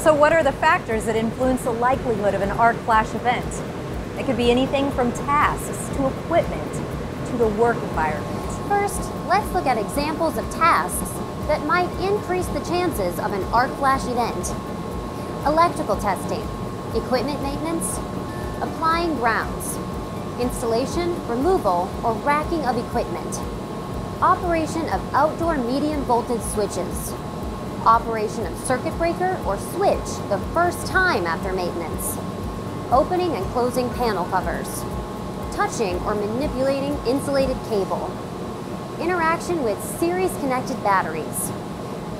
So what are the factors that influence the likelihood of an arc flash event? It could be anything from tasks to equipment to the work environment. First, let's look at examples of tasks that might increase the chances of an arc flash event. Electrical testing, equipment maintenance, applying grounds, installation, removal, or racking of equipment, operation of outdoor medium voltage switches, operation of circuit breaker or switch the first time after maintenance, opening and closing panel covers, touching or manipulating insulated cable, interaction with series connected batteries,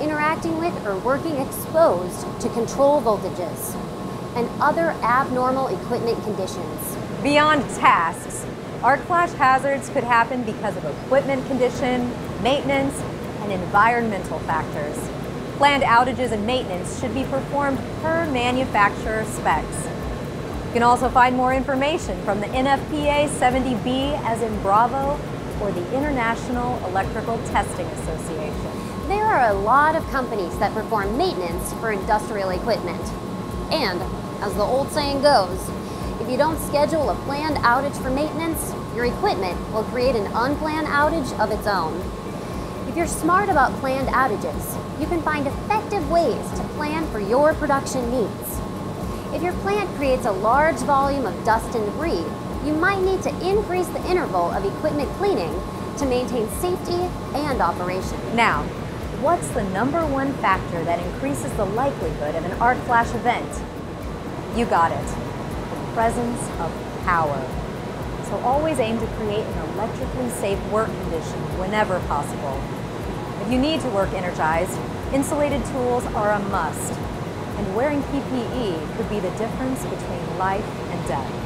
interacting with or working exposed to control voltages, and other abnormal equipment conditions. Beyond tasks, arc flash hazards could happen because of equipment condition, maintenance, and environmental factors. Planned outages and maintenance should be performed per manufacturer specs. You can also find more information from the NFPA 70B as in Bravo, or the International Electrical Testing Association. There are a lot of companies that perform maintenance for industrial equipment. And, as the old saying goes, if you don't schedule a planned outage for maintenance, your equipment will create an unplanned outage of its own. If you're smart about planned outages, you can find effective ways to plan for your production needs. If your plant creates a large volume of dust and debris, you might need to increase the interval of equipment cleaning to maintain safety and operation. Now, what's the number one factor that increases the likelihood of an arc flash event? You got it. The presence of power. So always aim to create an electrically safe work condition whenever possible. If you need to work energized, insulated tools are a must. And wearing PPE could be the difference between life and death.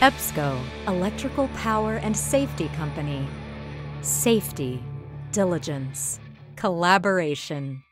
EPSCO, Electrical Power and Safety Company. Safety, diligence, collaboration.